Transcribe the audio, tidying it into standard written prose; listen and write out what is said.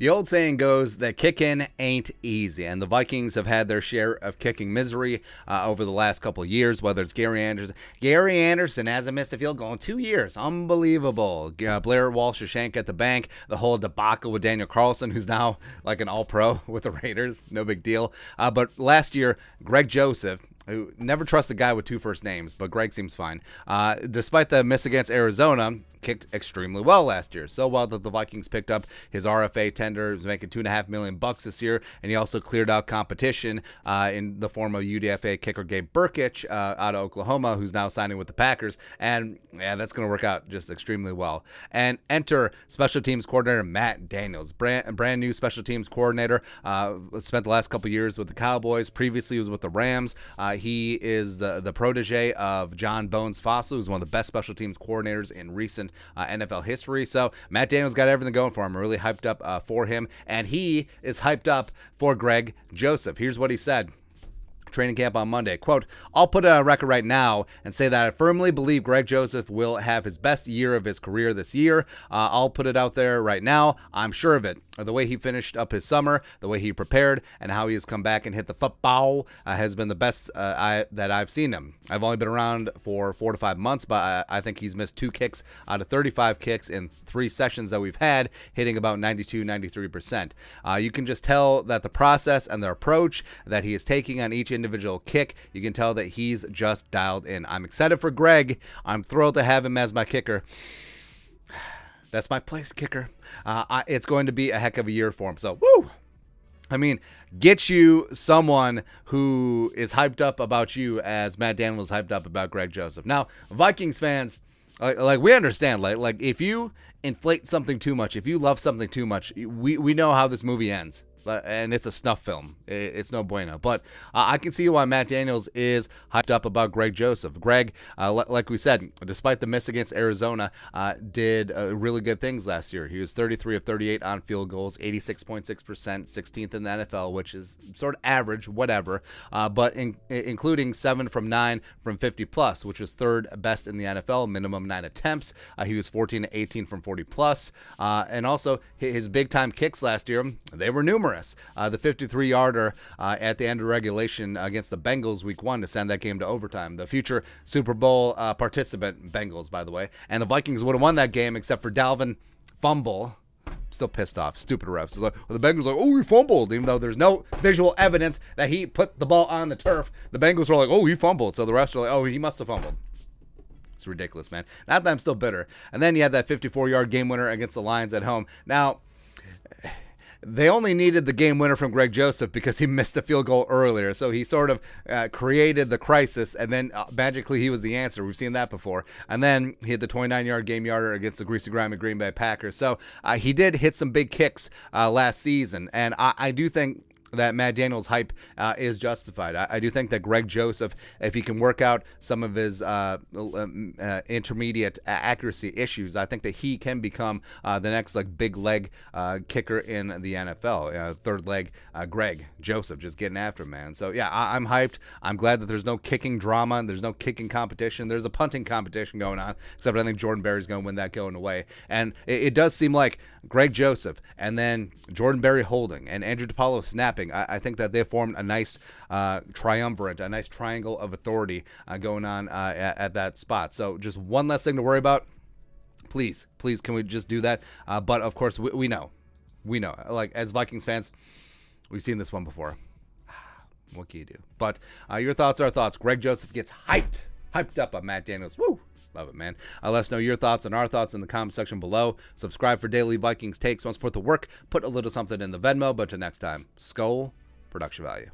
The old saying goes that kicking ain't easy, and the Vikings have had their share of kicking misery over the last couple of years, whether it's Gary Anderson. Gary Anderson hasn't missed a field goal in 2 years. Unbelievable. Blair Walsh, a shank at the bank, the whole debacle with Daniel Carlson, who's now like an all-pro with the Raiders. No big deal. But last year, Greg Joseph, who never trusts a guy with two first names, but Greg seems fine. Despite the miss against Arizona, kicked extremely well last year. So well that the Vikings picked up his RFA tender. He was making $2.5 million this year, and he also cleared out competition in the form of UDFA kicker Gabe Burkich out of Oklahoma, who's now signing with the Packers. And yeah, that's going to work out just extremely well. And enter special teams coordinator Matt Daniels, brand new special teams coordinator. Spent the last couple years with the Cowboys. Previously, he was with the Rams. He is the protege of John Bones Fassel, who's one of the best special teams coordinators in recent NFL history. So Matt Daniels got everything going for him. Really hyped up for him, and he is hyped up for Greg Joseph. Here's what he said. Training camp on Monday. Quote, "I'll put a record right now and say that I firmly believe Greg Joseph will have his best year of his career this year. I'll put it out there right now. I'm sure of it. The way he finished up his summer, the way he prepared, and how he has come back and hit the football has been the best that I've seen him. I've only been around for 4 to 5 months, but I think he's missed 2 kicks out of 35 kicks in 3 sessions that we've had, hitting about 92, 93%. You can just tell that the process and the approach that he is taking on each individual kick, you can tell that he's just dialed in. I'm excited for Greg. I'm thrilled to have him as my kicker." That's my place, kicker. It's going to be a heck of a year for him. So, woo! I mean, get you someone who is hyped up about you as Matt Daniels hyped up about Greg Joseph. Now, Vikings fans, like we understand, like if you inflate something too much, if you love something too much, we know how this movie ends. And it's a snuff film. It's no bueno. But I can see why Matt Daniels is hyped up about Greg Joseph. Greg, like we said, despite the miss against Arizona, did really good things last year. He was 33 of 38 on field goals, 86.6%, 16th in the NFL, which is sort of average, whatever, but including 7 from 9 from 50+, which was 3rd best in the NFL, minimum 9 attempts. He was 14 to 18 from 40+. And also, his big-time kicks last year, they were numerous. The 53-yarder at the end of regulation against the Bengals week 1 to send that game to overtime. The future Super Bowl participant Bengals, by the way. And the Vikings would have won that game except for Dalvin fumble. Still pissed off. Stupid refs. Like, well, the Bengals are like, oh, he fumbled, even though there's no visual evidence that he put the ball on the turf. The Bengals were like, oh, he fumbled. So the refs are like, oh, he must have fumbled. It's ridiculous, man. Not that I'm still bitter. And then you had that 54-yard game winner against the Lions at home. Now, they only needed the game winner from Greg Joseph because he missed the field goal earlier. So he sort of created the crisis, and then magically he was the answer. We've seen that before. And then he had the 29-yard game yarder against the Greasy Grimy Green Bay Packers. So he did hit some big kicks last season. And I do think that Matt Daniels' hype is justified. I do think that Greg Joseph, if he can work out some of his intermediate accuracy issues, I think that he can become the next like big leg kicker in the NFL. Third leg Greg Joseph, just getting after him, man. So yeah, I'm hyped. I'm glad that there's no kicking drama and there's no kicking competition. There's a punting competition going on, except I think Jordan Berry's going to win that going away. And it does seem like Greg Joseph and then Jordan Berry holding and Andrew DiPaolo snapping, I think that they formed a nice triumvirate, a nice triangle of authority going on at that spot. So just one less thing to worry about. Please, please, can we just do that? But of course, we know. We know. Like, as Vikings fans, we've seen this one before. What can you do? But your thoughts are thoughts. Greg Joseph gets hyped up on Matt Daniels. Woo! Love it, man. Let us know your thoughts and our thoughts in the comment section below. Subscribe for daily Vikings takes. Want to support the work? Put a little something in the Venmo. But until next time, Skol, production value.